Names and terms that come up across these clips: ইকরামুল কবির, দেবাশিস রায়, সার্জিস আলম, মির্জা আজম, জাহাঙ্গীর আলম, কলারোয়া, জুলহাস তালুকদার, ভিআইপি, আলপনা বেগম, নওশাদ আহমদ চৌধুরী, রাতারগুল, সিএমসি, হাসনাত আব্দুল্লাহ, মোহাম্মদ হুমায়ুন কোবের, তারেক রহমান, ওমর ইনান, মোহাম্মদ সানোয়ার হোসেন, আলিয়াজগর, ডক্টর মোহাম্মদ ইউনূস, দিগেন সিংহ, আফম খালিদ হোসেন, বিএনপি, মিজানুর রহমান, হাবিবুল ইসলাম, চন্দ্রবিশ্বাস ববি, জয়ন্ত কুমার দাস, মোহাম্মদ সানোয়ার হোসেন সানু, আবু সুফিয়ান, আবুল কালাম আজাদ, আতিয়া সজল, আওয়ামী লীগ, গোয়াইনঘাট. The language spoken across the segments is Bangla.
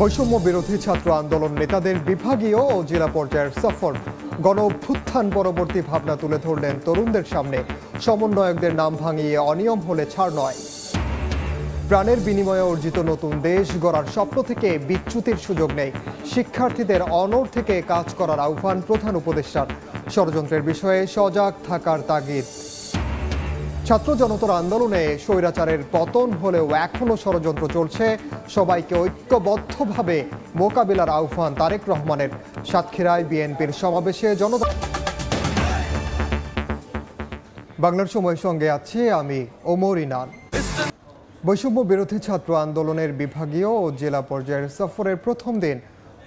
বৈষম্য বিরোধী ছাত্র আন্দোলন নেতাদের বিভাগীয় ও জেলা পর্যায়ের সফর, গণ অভ্যুত্থান পরবর্তী ভাবনা তুলে ধরলেন তরুণদের সামনে। সমন্বয়কদের নাম ভাঙিয়ে অনিয়ম হলে ছাড় নয়। প্রাণের বিনিময়ে অর্জিত নতুন দেশ গড়ার স্বপ্ন থেকে বিচ্যুতির সুযোগ নেই, শিক্ষার্থীদের অনড় থেকে কাজ করার আহ্বান প্রধান উপদেষ্টার। ষড়যন্ত্রের বিষয়ে সজাগ থাকার তাগিদ। ছাত্র জনতার আন্দোলনে স্বৈরাচারের পতন হলেও এখনো ষড়যন্ত্র চলছে, সবাইকে ঐক্যবদ্ধভাবে মোকাবিলার আহ্বান তারেক রহমানের। সাতক্ষীরায় বিএনপির সমাবেশে জনতা। বাংলার সময়ের সঙ্গে আছে আমি ওমর ইনান। বৈষম্য বিরোধী ছাত্র আন্দোলনের বিভাগীয় ও জেলা পর্যায়ের সফরের প্রথম দিন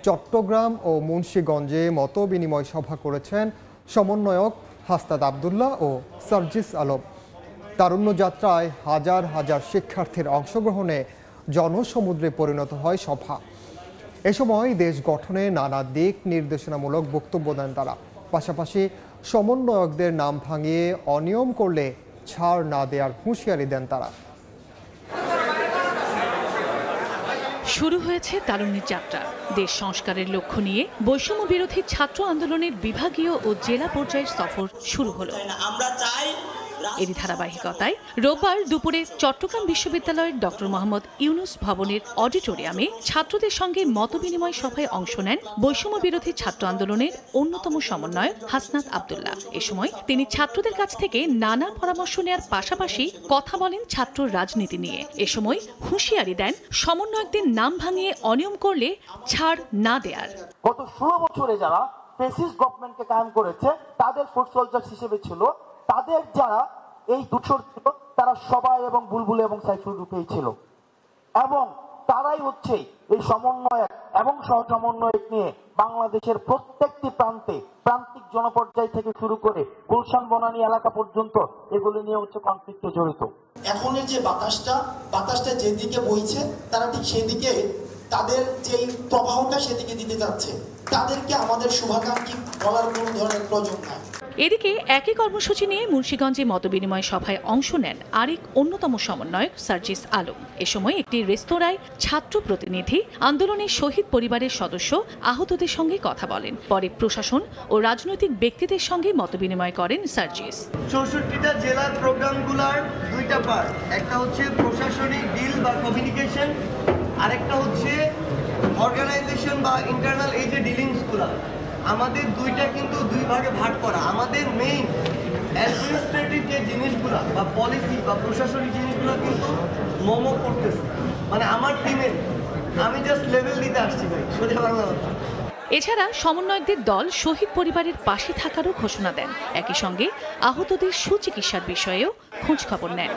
চট্টগ্রাম ও মুন্সিগঞ্জে মত বিনিময় সভা করেছেন সমন্বয়ক হাসনাত আব্দুল্লাহ ও সার্জিস আলম। তারুণ্য যাত্রায় হাজার হাজার শিক্ষার্থীর অংশগ্রহণে জনসমুদ্রে পরিণত হয় সভা। এ সময় দেশ গঠনে নানা দিক নির্দেশনামূলক বক্তব্য দেন তারা। পাশাপাশি সমন্বয়কদের নাম ভাঙিয়ে অনিয়ম করলে ছাড় না দেওয়ার হুঁশিয়ারি দেন তারা। শুরু হয়েছে তারুণ্যের যাত্রা। দেশ সংস্কারের লক্ষ্য নিয়ে বৈষম্য বিরোধী ছাত্র আন্দোলনের বিভাগীয় ও জেলা পর্যায়ের সফর শুরু হলো। এরই ধারাবাহিকতায় রোববার দুপুরে চট্টগ্রাম বিশ্ববিদ্যালয়ের ডক্টর মোহাম্মদ ইউনূস ভবনের অডিটোরিয়ামে ছাত্রদের সঙ্গে মতবিনিময় সভায় অংশ নেন বৈষম্য বিরোধী ছাত্র আন্দোলনের অন্যতম সমন্বয়ক হাসনাত আব্দুল্লাহ। এ সময় তিনি ছাত্রদের কাছ থেকে নানা পরামর্শ নেওয়ার পাশাপাশি কথা বলেন ছাত্র রাজনীতি নিয়ে। এ সময় হুঁশিয়ারি দেন সমন্বয়কদের নাম ভাঙিয়ে অনিয়ম করলে ছাড় না দেয়ার। গত ১৬ বছরে যারা ফ্যাসিস্ট গভর্নমেন্টকে কায়েম করেছে তাদের ফুট সোলজার হিসেবে ছিল, তাদের যারা এই দুচর ছিল তারা সবাই এবং বুলবুল এবং সাইফুল রূপেই ছিল, এবং তারাই হচ্ছে এই সমন্বয়ক এবং সহসমন্বয়ক নিয়ে বাংলাদেশের প্রত্যেকটি প্রান্তে প্রান্তিক জনপর্যায় থেকে শুরু করে গুলশান বনানী এলাকা পর্যন্ত এগুলো নিয়ে হচ্ছে কনফ্লিক্টে জড়িত। এখনের যে বাতাসটা যেদিকে বইছে তারা ঠিক সেদিকে তাদের যেই প্রবাহটা সেদিকে দিতে যাচ্ছে, তাদেরকে আমাদের শুভাকাঙ্ক্ষী বলার কোনো ধরনের প্রয়োজন নাই। এদিকে একই কর্মসূচি নিয়ে মুন্সিগঞ্জে মতবিনিময় সভায় অংশ নেন আরেক অন্যতম সমন্বয়ক সার্জিস আলম। এ সময় একটি রেস্তোরাঁয় ছাত্র প্রতিনিধি আন্দোলনের শহীদ পরিবারের সদস্য আহতদের সঙ্গে কথা বলেন। পরে প্রশাসন ও রাজনৈতিক ব্যক্তিদের সঙ্গে মতবিনিময় করেন সার্জিস। ৬৪টা জেলার প্রোগ্রামগুলোর দুইটা পার্ট, একটা হচ্ছে প্রশাসনিক ডিল বা কমিউনিকেশন, আরেকটা হচ্ছে অর্গানাইজেশন বা ইন্টারনাল এই যে ডিলিংসগুলো, আমাদের দুইটা কিন্তু দুই ভাগে ভাগ করা। আমাদের মেইন অ্যাডমিনিস্ট্রেটিভ যে জিনিসগুলো বা পলিসি বা প্রশাসনিক জিনিসগুলো কিন্তু মোমো করতেছে, মানে আমার টিমের আমি জাস্ট লেভেল দিতে আসছি ভাই, সোজা বাংলা কথা। এছাড়া সমন্বয়কদের দল শহীদ পরিবারের পাশে থাকারও ঘোষণা দেন, একই সঙ্গে আহতদের সুচিকিৎসার বিষয়েও খোঁজখবর নেন।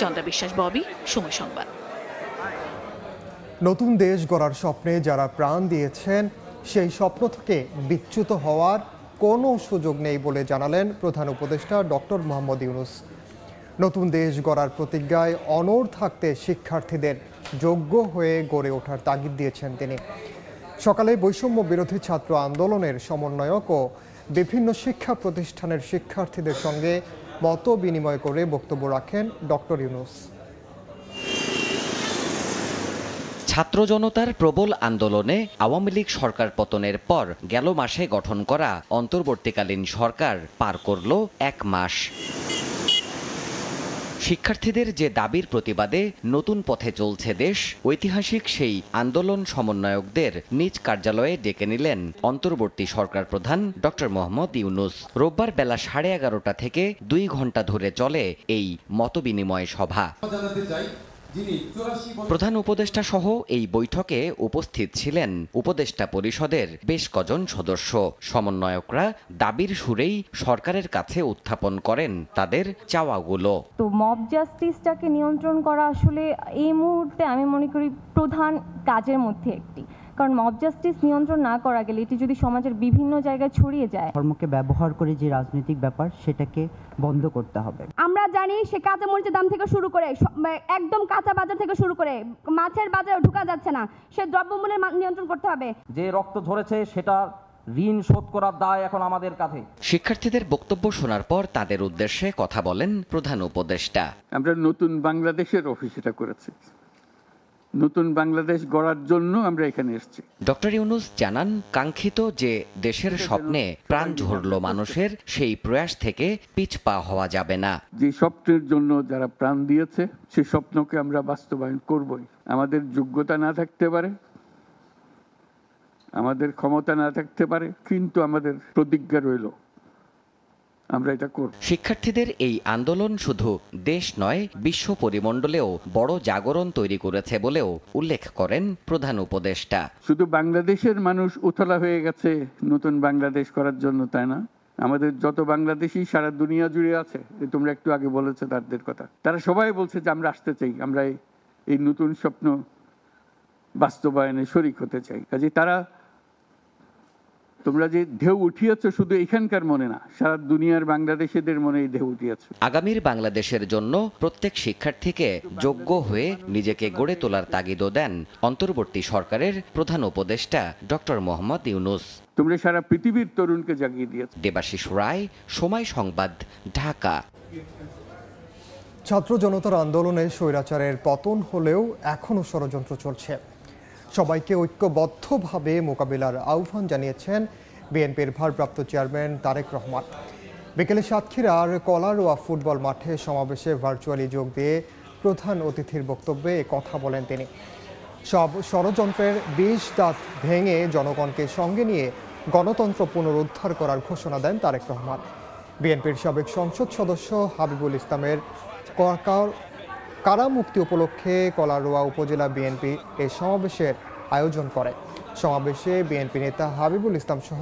চন্দ্রবিশ্বাস ববি, সময় সংবাদ। নতুন দেশ গড়ার স্বপ্নে যারা প্রাণ দিয়েছেন সেই স্বপ্ন থেকে বিচ্যুত হওয়ার কোনো সুযোগ নেই বলে জানালেন প্রধান উপদেষ্টা ডক্টর মোহাম্মদ ইউনূস। নতুন দেশ গড়ার প্রতিজ্ঞায় অনড় থাকতে শিক্ষার্থীদের যোগ্য হয়ে গড়ে ওঠার তাগিদ দিয়েছেন তিনি। সকালে বৈষম্য বিরোধী ছাত্র আন্দোলনের সমন্বয়ক ও বিভিন্ন শিক্ষা প্রতিষ্ঠানের শিক্ষার্থীদের সঙ্গে মত বিনিময় করে বক্তব্য রাখেন ডক্টর ইউনূস। ছাত্র জনতার প্রবল আন্দোলনে আওয়ামী লীগ সরকার পতনের পর গেল মাসে গঠন করা অন্তর্বর্তীকালীন সরকার পার করল এক মাস। শিক্ষার্থীদের যে দাবির প্রতিবাদে নতুন পথে চলছে দেশ, ঐতিহাসিক সেই আন্দোলন সমন্বয়কদের নিজ কার্যালয়ে ডেকে নিলেন অন্তর্বর্তী সরকার প্রধান ডক্টর মোহাম্মদ ইউনূস। রোববার বেলা 11:30টা থেকে 2 ঘণ্টা ধরে চলে এই মতবিনিময় সভা। প্রধান উপদেষ্টা সহ এই বৈঠকে উপস্থিত ছিলেন উপদেষ্টা পরিষদের বেশ কজন সদস্য। সমন্বয়করা দাবির সুরেই সরকারের কাছে উত্থাপন করেন তাদের চাওয়াগুলো। তো মব জাস্টিসটাকে নিয়ন্ত্রণ করা আসলে এই মুহূর্তে আমি মনে করি প্রধান কাজের মধ্যে একটি, কারণ মব জাস্টিস নিয়ন্ত্রণ না করা গেলে এটি যদি সমাজের বিভিন্ন জায়গায় ছড়িয়ে যায়। ধর্মকে ব্যবহার করে যে রাজনৈতিক ব্যাপার সেটাকে বন্ধ করতে হবে। আমরা জানি সে কাঁচা মরিচের দাম থেকে শুরু করে একদম কাঁচা বাজার থেকে শুরু করে মাছের বাজারে ঢোকা যাচ্ছে না, সে দ্রব্যমূল্যের নিয়ন্ত্রণ করতে হবে। যে রক্ত ঝরেছে সেটা ঋণ শোধ করার দায় এখন আমাদের কাছে। শিক্ষার্থীদের বক্তব্য শোনার পর তাদের উদ্দেশ্যে কথা বলেন প্রধান উপদেষ্টা। আমরা নতুন বাংলাদেশের অফিস এটা করেছি, নতুন বাংলাদেশ গড়ার জন্য আমরা এখানে এসেছি। ডক্টর ইউনূস জানান, কাঙ্ক্ষিত যে দেশের স্বপ্নে প্রাণ ঝরলো মানুষের, সেই প্রয়াস থেকে পিছপা হওয়া যাবে না। যে স্বপ্নের জন্য যারা প্রাণ দিয়েছে, সেই স্বপ্নকে আমরা বাস্তবায়ন করবই। আমাদের যোগ্যতা না থাকতে পারে, আমাদের ক্ষমতা না থাকতে পারে, কিন্তু আমাদের প্রতিজ্ঞা রইল। শিক্ষার্থীদের এই আন্দোলন শুধু দেশ নয়, বিশ্ব পরিমণ্ডলেও বড় জাগরণ তৈরি করেছে বলেও উল্লেখ করেন প্রধান উপদেষ্টা। শুধু বাংলাদেশের মানুষ উতলা হয়ে গেছে নতুন বাংলাদেশ করার জন্য, তাই না? আমাদের যত বাংলাদেশি সারা দুনিয়া জুড়ে আছে, তোমরা একটু আগে বলেছে তাদের কথা, তারা সবাই বলছে যে আমরা আসতে চাই, আমরা এই নতুন স্বপ্ন বাস্তবায়নে শরিক হতে চাই। কাজে তারা, তোমরা যে ঢেউ উঠিয়েছ শুধু এখানকার মনে না, সারা দুনিয়ার বাংলাদেশিদের মনে এই ঢেউ উঠিয়েছে। আগামীর বাংলাদেশের জন্য প্রত্যেক শিক্ষার্থীকে যোগ্য হয়ে নিজেকে গড়ে তোলার তাগিদও দেন অন্তর্বর্তী সরকারের প্রধান উপদেষ্টা ডক্টর মোহাম্মদ ইউনূস। তোমরা সারা পৃথিবীর তরুণকে জাগিয়ে দিয়েছো। দেবাশিস রায়, সময় সংবাদ, ঢাকা। ছাত্র জনতার আন্দোলনে স্বৈরাচারের পতন হলেও এখনও ষড়যন্ত্র চলছে। সবাইকে ঐক্যবদ্ধভাবে মোকাবিলার আহ্বান জানিয়েছেন বিএনপির ভারপ্রাপ্ত চেয়ারম্যান তারেক রহমান। বিকেলে সাতক্ষীরার কলারোয়া ফুটবল মাঠে সমাবেশে ভার্চুয়ালি যোগ দিয়ে প্রধান অতিথির বক্তব্যে কথা বলেন তিনি। সব ষড়যন্ত্রের বিষ দাঁত ভেঙে জনগণকে সঙ্গে নিয়ে গণতন্ত্র পুনরুদ্ধার করার ঘোষণা দেন তারেক রহমান। বিএনপির সাবেক সংসদ সদস্য হাবিবুল ইসলামের কারামুক্তি উপলক্ষে কলারোয়া উপজেলা বিএনপি এই সমাবেশের আয়োজন করে। সমাবেশে বিএনপি নেতা হাবিবুল ইসলাম সহ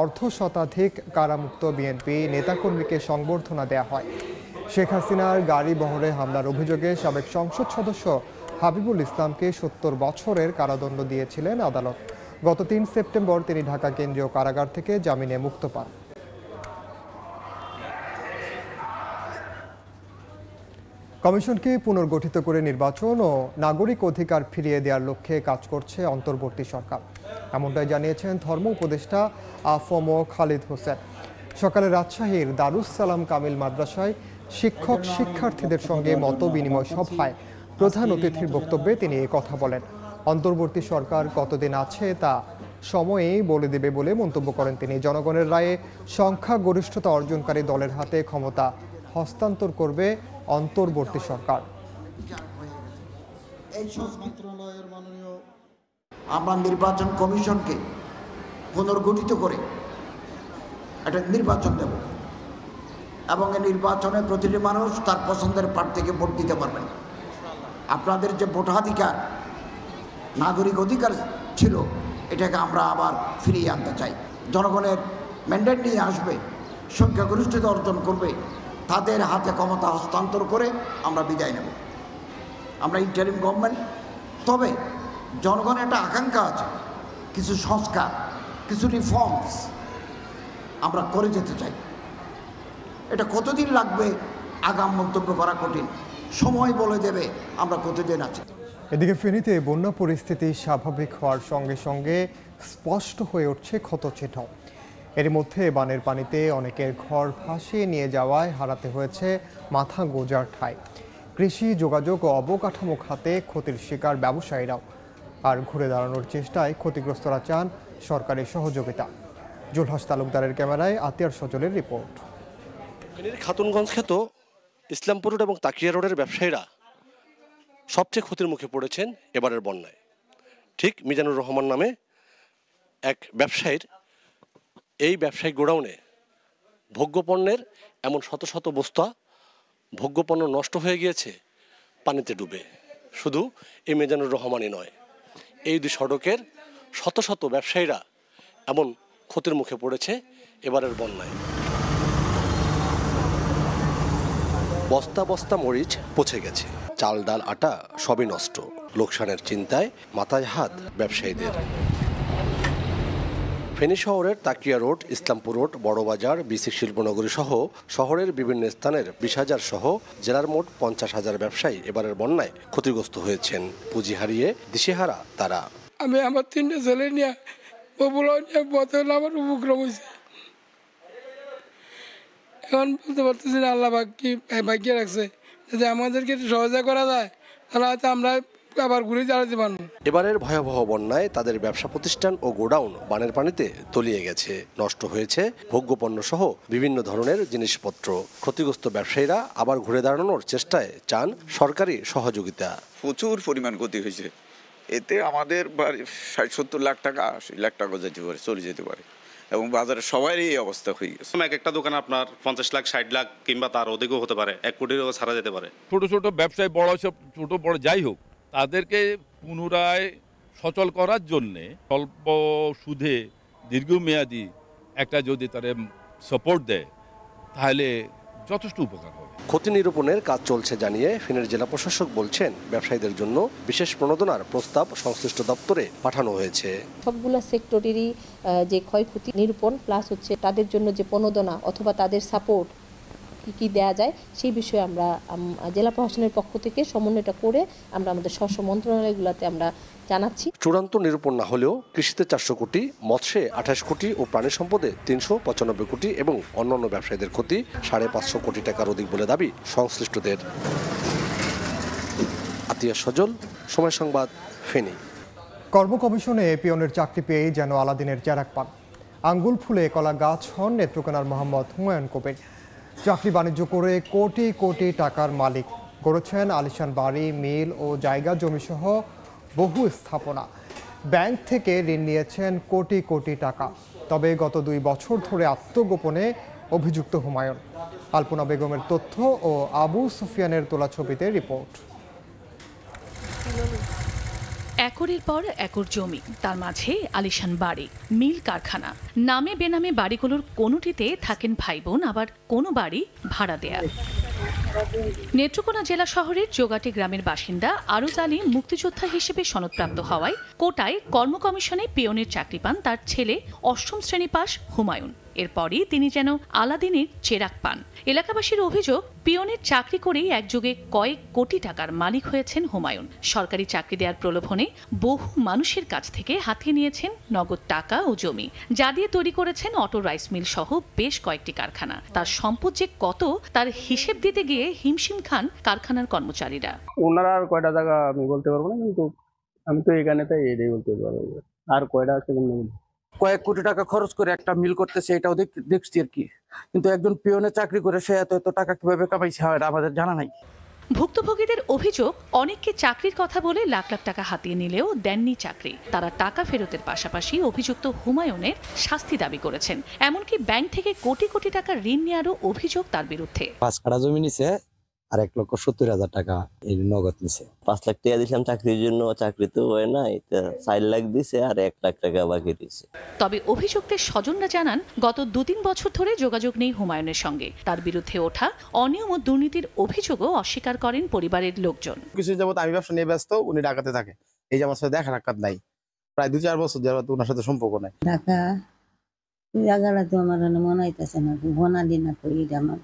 অর্ধশতাধিক কারামুক্ত বিএনপি নেতাকর্মীকে সংবর্ধনা দেয়া হয়। শেখ হাসিনার গাড়ি বহরে হামলার অভিযোগে সাবেক সংসদ সদস্য হাবিবুল ইসলামকে 70 বছরের কারাদণ্ড দিয়েছিলেন আদালত। গত 3 সেপ্টেম্বর তিনি ঢাকা কেন্দ্রীয় কারাগার থেকে জামিনে মুক্ত পান। কমিশনকে পুনর্গঠিত করে নির্বাচন ও নাগরিক অধিকার ফিরিয়ে দেওয়ার লক্ষ্যে কাজ করছে অন্তর্বর্তী সরকার, এমনটাই জানিয়েছেন ধর্ম উপদেষ্টা আফম খালিদ হোসেন। সকালে রাজশাহীর দারুস সালাম কামিল মাদ্রাসায় শিক্ষক শিক্ষার্থীদের সঙ্গে মত বিনিময় সভায় প্রধান অতিথির বক্তব্যে তিনি কথা বলেন। অন্তর্বর্তী সরকার কতদিন আছে তা সময়েই বলে দেবে বলে মন্তব্য করেন তিনি। জনগণের রায়ে সংখ্যাগরিষ্ঠতা অর্জনকারী দলের হাতে ক্ষমতা হস্তান্তর করবে অন্তর্বর্তী সরকার। আমরা নির্বাচন কমিশনকে পুনর্গঠিত করে একটা নির্বাচন দেব এবং এই নির্বাচনে প্রতিটি মানুষ তার পছন্দের প্রার্থীকে ভোট দিতে পারবেন। আপনাদের যে ভোটাধিকার, নাগরিক অধিকার ছিল, এটাকে আমরা আবার ফিরিয়ে আনতে চাই। জনগণের ম্যান্ডেট নিয়ে আসবে, সংখ্যাগরিষ্ঠতা অর্জন করবে, তাদের হাতে ক্ষমতা হস্তান্তর করে আমরা বিদায় নেব। আমরা ইন্টারিম গভর্নমেন্ট, তবে জনগণের একটা আকাঙ্ক্ষা আছে, কিছু সংস্কার, কিছু রিফর্মস আমরা করে যেতে চাই। এটা কতদিন লাগবে আগাম মন্তব্য করা কঠিন, সময় বলে দেবে আমরা কতদিন আছি। এদিকে ফেনীতে বন্যা পরিস্থিতি স্বাভাবিক হওয়ার সঙ্গে সঙ্গে স্পষ্ট হয়ে উঠছে ক্ষতচিহ্ন। এর মধ্যে বানের পানিতে অনেকের ঘর ভাসিয়ে নিয়ে যাওয়ায় হারাতে হয়েছে মাথা গোজার ঠাঁই। কৃষি, যোগাযোগ ও অবকাঠামো খাতে ক্ষতির শিকার ব্যবসায়ীরাও। আর ঘুরে দাঁড়ানোর চেষ্টায় ক্ষতিগ্রস্তরা চান সরকারি সহযোগিতা। জুলহাস তালুকদারের ক্যামেরায় আতিয়ার সজলের রিপোর্ট। খাতুনগঞ্জ খ্যাত ইসলামপুর রোড এবং তাকিয়া রোডের ব্যবসায়ীরা সবচেয়ে ক্ষতির মুখে পড়েছেন এবারের বন্যায়। ঠিক মিজানুর রহমান নামে এক ব্যবসায়ীর এই ব্যবসায়িক গোডাউনে ভোগ্যপণ্যের এমন শত শত বস্তা ভোগ্যপণ্য নষ্ট হয়ে গিয়েছে পানিতে ডুবে। শুধু এই মিজানুর রহমানই নয়, এই দুই সড়কের শত শত ব্যবসায়ীরা এমন ক্ষতির মুখে পড়েছে এবারের বন্যায়। বস্তা বস্তা মরিচ পচে গেছে, চাল ডাল আটা সবই নষ্ট। লোকসানের চিন্তায় মাথায় হাত ব্যবসায়ীদের। ফেনী শহরের Takia road, Islampur road, Burrabazar, BC শিল্পনগরী সহ শহরের বিভিন্ন স্থানের 20,000 সহ জেলার মোট 50,000 ব্যবসায়ী এবারের বন্যায় ক্ষতিগ্রস্ত হয়েছেন। পুঁজি হারিয়ে দিশেহারা তারা। আমি আমার 3টা জেলে নিয়ে বোতল আমার উপক্রম হয়েছে, এখন বলতে পারতেছি না আল্লাহ বাকি রাখছে। যদি আমাদেরকে সহযোগিতা করা যায় তাহলে হয়তো আমরা আবার ঘুরে দাঁড়াতে পারবো। এবারের ভয়াবহ বন্যায় তাদের ব্যবসা প্রতিষ্ঠান ও গোডাউন বানের পানিতে তলিয়ে গেছে। নষ্ট হয়েছে ভোগ্যপণ্য সহ বিভিন্ন ধরনের জিনিসপত্র। ক্ষতিগ্রস্ত ব্যবসায়ীরা আবার ঘুরে দাঁড়ানোর চেষ্টায় চান সরকারি সহযোগিতা। প্রচুর পরিমাণ ক্ষতি হয়েছে, এতে আমাদের ৬০-৭০ লাখ টাকা ৮০ লাখ টাকা চলে যেতে পারে এবং বাজারে সবারই এই অবস্থা হয়ে গেছে। এক একটা দোকানে আপনার ৫০ লাখ ৬০ লাখ কিংবা তার অধিকও হতে পারে, ১ কোটিরও ছাড়া যেতে পারে। ছোট ছোট ব্যবসায় বড় সব ছোট বড় যাই হোক, তাদেরকে পুনরায় সচল করার জন্যে অল্প সুদে দীর্ঘমেয়াদী একটা যদি তারা সাপোর্ট দেয় তাহলে যথেষ্ট উপকার হবে। ক্ষতি নিরূপণের কাজ চলছে জানিয়ে ফেনীর জেলা প্রশাসক বলছেন, ব্যবসায়ীদের জন্য বিশেষ প্রণোদনার প্রস্তাব সংশ্লিষ্ট দপ্তরে পাঠানো হয়েছে। সবগুলো সেক্টরেরই যে ক্ষয়ক্ষতি নিরূপণ প্লাস হচ্ছে তাদের জন্য যে প্রণোদনা অথবা তাদের সাপোর্ট কি দেওয়া যায় সেই বিষয়ে আমরা জেলা প্রশাসনের পক্ষ থেকে সমন্বয়টা করে আমরা আমাদের স্বস্ব মন্ত্রণালয়গুলোতে আমরা জানাচ্ছি। চূড়ান্ত নিরূপণ না হলেও কৃষিতে ৪০০ কোটি, মৎস্যে ২৮ কোটি ও প্রাণী সম্পদে ৩৯৫ কোটি এবং অন্যান্য ব্যবসায়ীদের ক্ষতি ৫৫০ কোটি টাকার অধিক বলে দাবি সংশ্লিষ্টদের। আতিয়া সজল, সময় সংবাদ, ফেনী। কর্মকমিশনে পিয়নের চাকরি পেয়ে যেন আলাদিনের চেরাগ পান, আঙ্গুল ফুলে কলা গাছ হন নেত্রকোনার মোহাম্মদ হুমায়ুন কোবের। চাকরি বাণিজ্য করে কোটি কোটি টাকার মালিক গড়েছেন আলিশান বাড়ি, মিল ও জায়গা জমিসহ বহু স্থাপনা। ব্যাংক থেকে ঋণ নিয়েছেন কোটি কোটি টাকা। তবে গত ২ বছর ধরে আত্মগোপনে অভিযুক্ত হুমায়ুন। আলপনা বেগমের তথ্য ও আবু সুফিয়ানের তোলা ছবিতে রিপোর্ট। একরের পর একর জমি, তার মাঝে আলিশান বাড়ি, মিল, কারখানা। নামে বেনামে বাড়িগুলোর কোনোটিতে থাকেন ভাই বোন, আবার কোনো বাড়ি ভাড়া দেয়া। নেত্রকোনা জেলা শহরের জোগাটি গ্রামের বাসিন্দা আরুজ আলিম মুক্তিযোদ্ধা হিসেবে সনদপ্রাপ্ত হওয়ায় কোটায় কর্মকমিশনে পিয়নের চাকরি পান তার ছেলে ৮ম শ্রেণী পাশ হুমায়ুন। এরপরই তিনি যেন আলাদিনের চেরাগ পান। এলাকাবাসীর অভিযোগ, পিয়নের চাকরি করেই একযোগে কয়েক কোটি টাকার মালিক হয়েছেন হুমায়ুন। সরকারি চাকরি দেওয়ার প্রলোভনে বহু মানুষের কাছ থেকে হাতিয়ে নিয়েছেন নগদ টাকা ও জমি, যা দিয়ে তৈরি করেছেন অটো, রাইস মিল সহ বেশ কয়েকটি কারখানা। তার সম্পদ যে কত তার হিসেব দিতে গিয়ে হিমশিম খান কারখানার কর্মচারীরা। ওনারা আর কয়টা জায়গা আমি বলতে পারবো না, কিন্তু আমি তো এখানে তাই এটাই বলতে পারবো আর কয়টা আছে। কয়েক কোটি টাকা খরচ করে একটা মিল করতেছে, এটাও দেখছি আর কি, কিন্তু একজন পিয়নে চাকরি করে সে এত টাকা কিভাবে কামাইছে এটা আমাদের জানা নাই। ভুক্তভোগীদের অভিযোগ, অনেককে চাকরির কথা বলে লাখ লাখ টাকা হাতিয়ে নিলেও দেননি চাকরি। তারা টাকা ফেরতের পাশাপাশি অভিযুক্ত হুমায়ুনের শাস্তি দাবি করেছেন। এমনকি ব্যাংক থেকে কোটি কোটি টাকা ঋণ নেওয়ারও অভিযোগ তার বিরুদ্ধে। ৫ কাঠা জমি নিছে আর ১,৭০,০০০ টাকা এই নগদ নিছে। ৫ লাখ টাকা দিলাম চাকরির জন্য, চাকরি তো হয় না, এটা ৪ লাখ দিছে আর ১ লাখ টাকা বাকি দিছে। তবে অভিযুক্তের স্বজনরা জানান, গত ২-৩ বছর ধরে যোগাযোগ নেই হুমায়ুনের সঙ্গে। তার বিরুদ্ধে ওঠা অনিয়ম ও দুর্নীতির অভিযোগও অস্বীকার করেন পরিবারের লোকজন। কিছু যাবত আমি ব্যবসা নিয়ে ব্যস্ত, উনি ঢাকাতে থাকে, এই যে আমার সাথে দেখা সাক্ষাৎ নাই, প্রায় ২-৪ বছর যাবত ওনার সাথে সম্পর্ক নাই। ঢাকা জায়গাটা তো আমার মনে হইতেছে না, ঘনালি না করি আমার।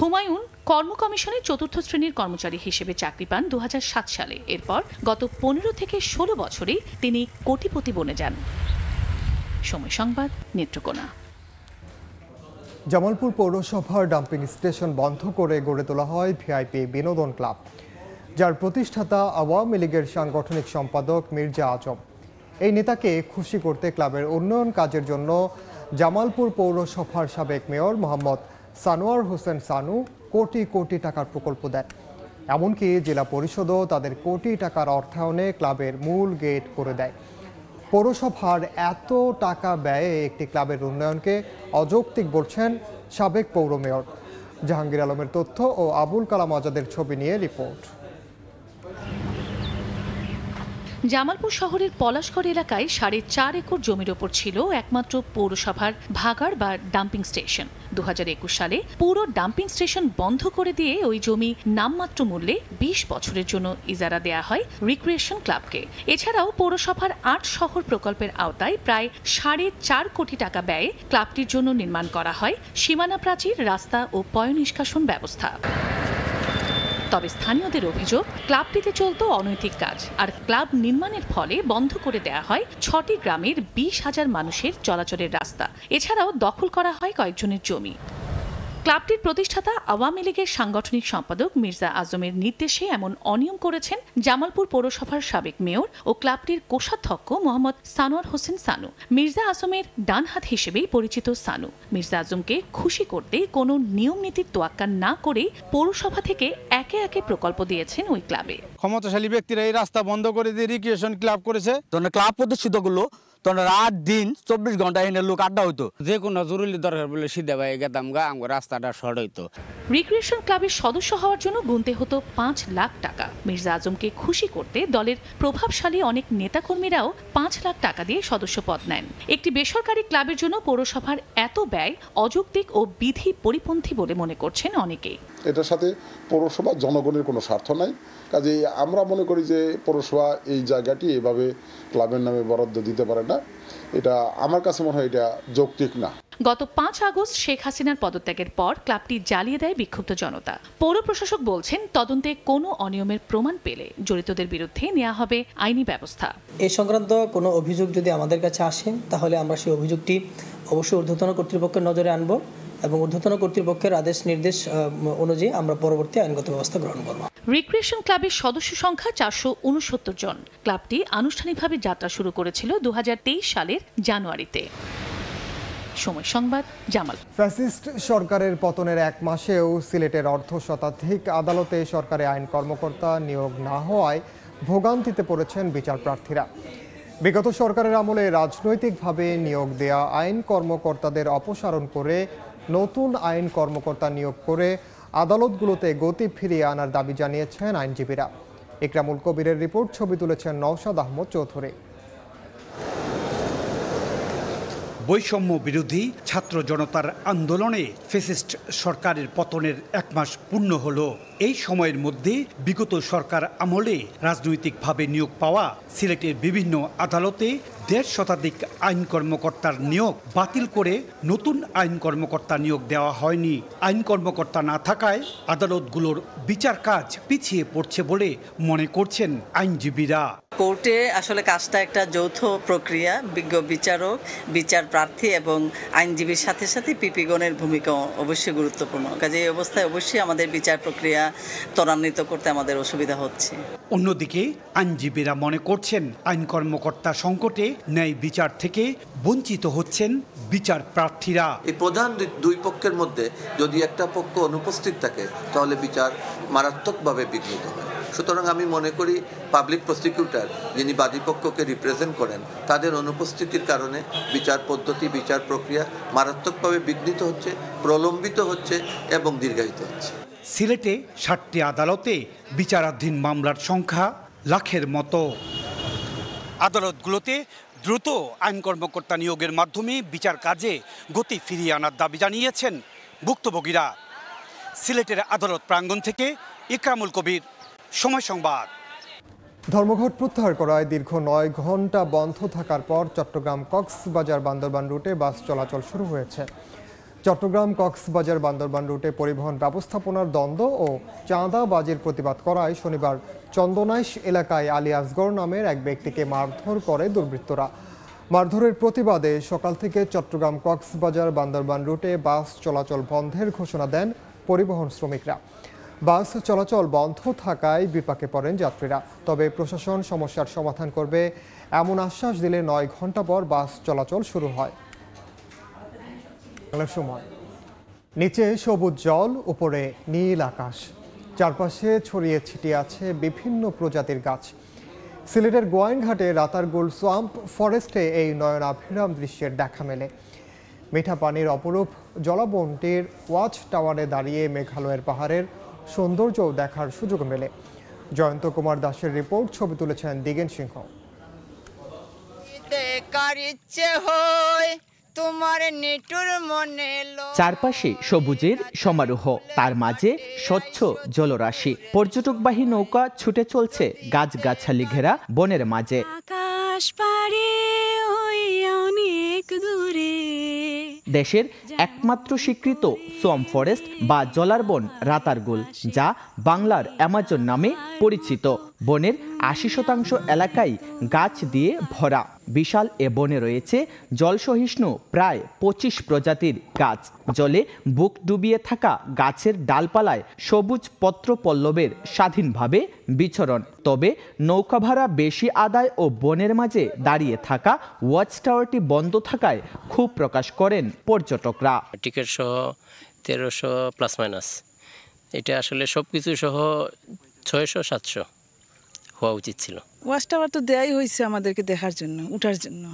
হুমায়ুন কর্মকমিশনে ৪র্থ শ্রেণীর কর্মচারী হিসেবে চাকরি পান ২০০৭ সালে। এরপর গত ১৫ থেকে ১৬ বছরে তিনি কোটিপতি বনে যান। সময় সংবাদ, নেত্রকোনা। জামালপুর পৌরসভার ডাম্পিং স্টেশন বন্ধ করে গড়ে তোলা হয় ভিআইপি বিনোদন ক্লাব, যার প্রতিষ্ঠাতা আওয়ামী লীগের সাংগঠনিক সম্পাদক মির্জা আজম। এই নেতাকে খুশি করতে ক্লাবের উন্নয়ন কাজের জন্য জামালপুর পৌরসভার সাবেক মেয়র মোহাম্মদ সানোয়ার হোসেন সানু কোটি কোটি টাকার প্রকল্প দেন। এমনকি জেলা পরিষদও তাদের কোটি টাকার অর্থায়নে ক্লাবের মূল গেট করে দেয়। পৌরসভার এত টাকা ব্যয়ে একটি ক্লাবের উন্নয়নকে অযৌক্তিক বলছেন সাবেক পৌর মেয়র। জাহাঙ্গীর আলমের তথ্য ও আবুল কালাম আজাদের ছবি নিয়ে রিপোর্ট। জামালপুর শহরের পলাশগড় এলাকায় ৪.৫ একর জমির ওপর ছিল একমাত্র পৌরসভার ভাগাড় বা ডাম্পিং স্টেশন। ২০২১ সালে পুরো ডাম্পিং স্টেশন বন্ধ করে দিয়ে ওই জমি নামমাত্র মূল্যে ২০ বছরের জন্য ইজারা দেয়া হয় রিক্রিয়েশন ক্লাবকে। এছাড়াও পৌরসভার ৮ শহর প্রকল্পের আওতায় প্রায় ৪.৫ কোটি টাকা ব্যয়ে ক্লাবটির জন্য নির্মাণ করা হয় সীমানা প্রাচীর, রাস্তা ও পয়ঃনিষ্কাশন ব্যবস্থা। তবে স্থানীয়দের অভিযোগ, ক্লাবটিতে চলত অনৈতিক কাজ, আর ক্লাব নির্মাণের ফলে বন্ধ করে দেয়া হয় ৬টি গ্রামের ২০,০০০ মানুষের চলাচলের রাস্তা। এছাড়াও দখল করা হয় কয়েকজনের জমি। ক্লাবটির প্রতিষ্ঠাতা আওয়ামী লীগের সাংগঠনিক সম্পাদক মির্জা আজমের নির্দেশে এমন অনিয়ম করেছেন জামালপুর পৌরসভার সাবেক মেয়র ও ক্লাবটির কোষাধ্যক্ষ মোহাম্মদ সানোয়ার হোসেন সানু। মির্জা আজমের ডান হাত হিসেবেই পরিচিত সানু। মির্জা আজমকে খুশি করতে কোনো নিয়ম নীতির তোয়াক্কা না করেই পৌরসভা থেকে একে একে প্রকল্প দিয়েছেন ওই ক্লাবে। ক্ষমতাশালী ব্যক্তিরা এই রাস্তা বন্ধ করে দিয়ে রিক্রিয়েশন ক্লাব করেছে। ক্লাব প্রতিষ্ঠিতগুলো রাত দিন 24 ঘন্টা লোক আড্ডা হইতো, যে কোনো জরুরি দরকার বলে সিধা ভাই গেতাম গা আমার রাস্তাটা শর্ট হইতো। রিক্রিয়েশন ক্লাবের সদস্য হওয়ার জন্য গুনতে হতো 5 লাখ টাকা। মির্জা আজমকে খুশি করতে দলের প্রভাবশালী অনেক নেতাকর্মীরাও 5 লাখ টাকা দিয়ে সদস্য পদ নেন। একটি বেসরকারি ক্লাবের জন্য পৌরসভার এত ব্যয় অযৌক্তিক ও বিধি পরিপন্থী বলে মনে করছেন অনেকেই। এটার সাথে পৌরসভা জনগণের কোনো স্বার্থ নাই, কাজেই আমরা মনে করি যে পৌরসভা এই জায়গাটি এভাবে ক্লাবের নামে বরাদ্দ দিতে পারে না। এটা আমার কাছে মনে হয় এটা যৌক্তিক না। গত 5 আগস্ট শেখ হাসিনার পদত্যাগের পর ক্লাবটি জ্বালিয়ে দেয় বিক্ষুব্ধ জনতা। পৌর প্রশাসক বলছেন তদন্তে কোনো অনিয়মের প্রমাণ পেলে জড়িতদের বিরুদ্ধে নেওয়া হবে আইনি ব্যবস্থা। এই সংক্রান্ত কোনো অভিযোগ যদি আমাদের কাছে আসে তাহলে আমরা সেই অভিযোগটি অবশ্যই ঊর্ধ্বতন কর্তৃপক্ষের নজরে আনব এবং ঊর্ধ্বতন কর্তৃপক্ষের আদেশ নির্দেশ অনুযায়ী আমরা পরবর্তী আইনগত ব্যবস্থা গ্রহণ করব। রিক্রিয়েশন ক্লাবের সদস্য সংখ্যা 469 জন। ক্লাবটি আনুষ্ঠানিকভাবে যাত্রা শুরু করেছিল 2023 সালের জানুয়ারিতে। সময় সংবাদ, জামাল। ফ্যাসিস্ট সরকারের পতনের 1 মাসেও সিলেটের অর্ধশতাধিক আদালতে সরকারি আইন কর্মকর্তা নিয়োগ না হওয়ায় ভোগান্তিতে পড়েছেন বিচার প্রার্থীরা। বিগত সরকারের আমলে রাজনৈতিকভাবে নিয়োগ দেয়া আইন কর্মকর্তাদের অপসারণ করে নতুন আইন কর্মকর্তা নিয়োগ করে আদালতগুলোতে গতি ফিরিয়ে আনার দাবি জানিয়েছেন আইনজীবীরা। ইকরামুল কবিরের রিপোর্ট, ছবি তুলেছেন নওশাদ আহমদ চৌধুরী। বৈষম্য বিরোধী ছাত্র জনতার আন্দোলনে ফ্যাসিস্ট সরকারের পতনের 1 মাস পূর্ণ হলো। এই সময়ের মধ্যে বিগত সরকার আমলে রাজনৈতিকভাবে নিয়োগ পাওয়া সিলেটের বিভিন্ন আদালতে 1.5 শতাধিক আইন কর্মকর্তার নিয়োগ বাতিল করে নতুন আইন কর্মকর্তা নিয়োগ দেওয়া হয়নি। আইন কর্মকর্তা না থাকায় আদালতগুলোর বিচার কাজ পিছিয়ে পড়ছে বলে মনে করছেন আইনজীবীরা। কোর্টে আসলে কাজটা একটা যৌথ প্রক্রিয়া, বিজ্ঞ বিচারক, বিচার প্রার্থী এবং আইনজীবীর সাথে সাথে পিপিগণের ভূমিকা অবশ্যই গুরুত্বপূর্ণ। কাজে এই অবস্থায় অবশ্যই আমাদের বিচার প্রক্রিয়া ত্বরান্বিত করতে আমাদের অসুবিধা হচ্ছে। অন্যদিকে আইনজীবীরা মনে করছেন আইন কর্মকর্তা সংকটে ন্যায় বিচার থেকে বঞ্চিত হচ্ছেন বিচার প্রার্থীরা। এই প্রধান দুই পক্ষের মধ্যে যদি একটা পক্ষ অনুপস্থিত থাকে তাহলে বিচার মারাত্মকভাবে বিঘ্নিত হয়। সুতরাং আমি মনে করি পাবলিক প্রসিকিউটর যিনি বাদীপক্ষকে রিপ্রেজেন্ট করেন তাদের অনুপস্থিতির কারণে বিচার পদ্ধতি, বিচার প্রক্রিয়া মারাত্মকভাবে বিঘ্নিত হচ্ছে, প্রলম্বিত হচ্ছে এবং দীর্ঘায়িত হচ্ছে। সিলেটে 60টি আদালতে বিচারাধীন মামলার সংখ্যা লাখের মতো। আদালতগুলোতে দ্রুত আইন কর্মকর্তা নিয়োগের মাধ্যমে বিচার কাজে গতি ফিরিয়ে আনার দাবি জানিয়েছেন ভুক্তভোগীরা। সিলেটের আদালত প্রাঙ্গণ থেকে ইকরামুল কবির, সময় সংবাদ। ধর্মঘট প্রত্যাহার করায় দীর্ঘ 9 ঘন্টা বন্ধ থাকার পর চট্টগ্রাম কক্সবাজার বান্দরবান রুটে বাস চলাচল শুরু হয়েছে। চট্টগ্রাম কক্সবাজার বান্দরবান রুটে পরিবহন ব্যবস্থাপনার দ্বন্দ্ব ও চাঁদাবাজির প্রতিবাদ করায় শনিবার চন্দনাইশ এলাকায় আলিয়াজগর নামের এক ব্যক্তিকে মারধর করে দুর্বৃত্তরা। মারধরের প্রতিবাদে সকাল থেকে চট্টগ্রাম কক্সবাজার বান্দরবান রুটে বাস চলাচল বন্ধের ঘোষণা দেন পরিবহন শ্রমিকরা। বাস চলাচল বন্ধ থাকায় বিপাকে পড়েন যাত্রীরা। তবে প্রশাসন সমস্যার সমাধান করবে এমন আশ্বাস দিলে 9 ঘন্টা পর বাস চলাচল শুরু হয়। সময়, নিচে সবুজ জল, উপরে নীল আকাশ, চারপাশে ছড়িয়ে ছিটিয়ে আছে বিভিন্ন প্রজাতির গাছ। সিলেটের গোয়াইনঘাটে রাতারগুল সোয়াম্প ফরেস্টে এই নয়নাভিরাম দৃশ্যের দেখা মেলে। মিঠা পানির অপরূপ জলাবনটির ওয়াচ টাওয়ারে দাঁড়িয়ে মেঘালয়ের পাহাড়ের সৌন্দর্য দেখার সুযোগ মেলে। জয়ন্ত কুমার দাসের রিপোর্ট, ছবি তুলেছেন দিগেন সিংহ। চারপাশে সবুজের সমারোহ, তার মাঝে স্বচ্ছ জলরাশি, পর্যটকবাহী নৌকা ছুটে চলছে গাছগাছালি ঘেরা বনের মাঝে। দেশের একমাত্র স্বীকৃত সোয়াম ফরেস্ট বা জলারবন রাতারগুল, যা বাংলার অ্যামাজন নামে পরিচিত। বনের ৮০% এলাকায় গাছ দিয়ে ভরা। বিশাল এ বনে রয়েছে জলসহিষ্ণু প্রায় ২৫ প্রজাতির গাছ। জলে বুক ডুবিয়ে থাকা গাছের ডালপালায় সবুজ পত্রপল্লবের স্বাধীনভাবে বিচরণ। তবে নৌকা ভাড়া বেশি আদায় ও বনের মাঝে দাঁড়িয়ে থাকা ওয়াচ টাওয়ারটি বন্ধ থাকায় ক্ষোভ প্রকাশ করেন পর্যটকরা। টিকিট সহ ১৩০০ প্লাস মাইনাস, এটা আসলে সবকিছু সহ ৬০০-৭০০ হওয়া উচিত ছিল। ওয়াচ টাওয়ার তো দেয়াই হয়েছে আমাদেরকে দেখার জন্য, উঠার জন্য,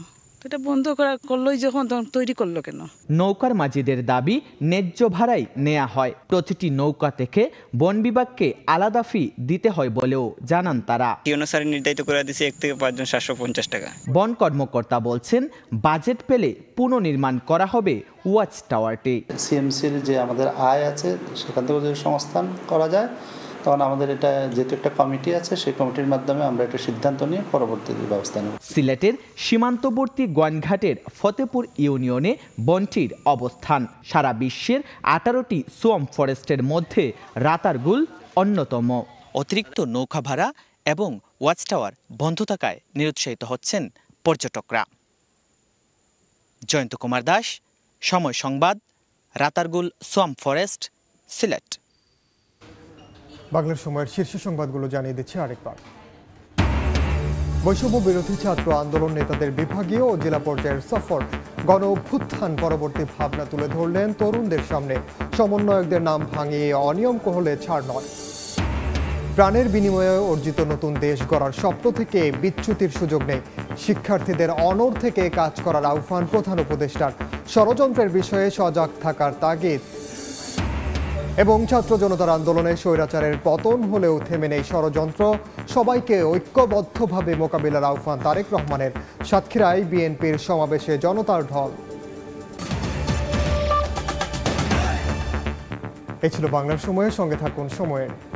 এটা বন্ধ করা করলোই যখন তৈরি করলো কেন? নৌকার মাঝিদের দাবি ন্যায্য ভাড়াই নেওয়া হয়, প্রতিটি নৌকা থেকে বন বিভাগকে আলাদা ফি দিতে হয় বলেও জানান তারা। অনুসারে নির্ধারিত করে দিয়েছে ১ থেকে ৫ জন ৭৫০ টাকা। বন কর্মকর্তা বলছেন বাজেট পেলে পুনর্নির্মাণ করা হবে ওয়াচ টাওয়ারটি। সিএমসির যে আমাদের আয় আছে সেখান থেকে যদি সংস্থান করা যায়, তখন আমাদের এটা যেহেতু একটা কমিটি আছে, সেই কমিটির মাধ্যমে আমরা একটা সিদ্ধান্ত নিয়ে পরবর্তী ব্যবস্থা নেব। সিলেটের সীমান্তবর্তী গোয়ানঘাটের ফতেপুর ইউনিয়নে বনটির অবস্থান। সারা বিশ্বের ১৮টি সোয়াম্প ফরেস্টের মধ্যে রাতারগুল অন্যতম। অতিরিক্ত নৌকা ভাড়া এবং ওয়াচ টাওয়ার বন্ধ থাকায় নিরুৎসাহিত হচ্ছেন পর্যটকরা। জয়ন্ত কুমার দাস, সময় সংবাদ, রাতারগুল সোয়াম্প ফরেস্ট, সিলেট। বাংলার সময়ের শীর্ষ সংবাদগুলো জানিয়ে দিচ্ছে আরেকবার। বৈষম্য বিরোধী ছাত্র আন্দোলন নেতাদের বিভাগীয় ও জেলা পর্যায়ের সফর, গণ অভ্যুত্থান পরবর্তী ভাবনা তুলে ধরলেন তরুণদের সামনে। সমন্বয়কদের নাম ভাঙিয়ে অনিয়ম করলে ছাড় নয়। প্রাণের বিনিময়ে অর্জিত নতুন দেশ গড়ার স্বপ্ন থেকে বিচ্যুতির সুযোগ নেই, শিক্ষার্থীদের অনড় থেকে কাজ করার আহ্বান প্রধান উপদেষ্টার। ষড়যন্ত্রের বিষয়ে সজাগ থাকার তাগিদ এবং ছাত্র জনতার আন্দোলনে স্বৈরাচারের পতন হলেও থেমে নেই ষড়যন্ত্র, সবাইকে ঐক্যবদ্ধভাবে মোকাবিলার আহ্বান তারেক রহমানের। সাতক্ষীরায় বিএনপির সমাবেশে জনতার ঢল। এই ছিল বাংলার সময়ের, সঙ্গে থাকুন সময়ের।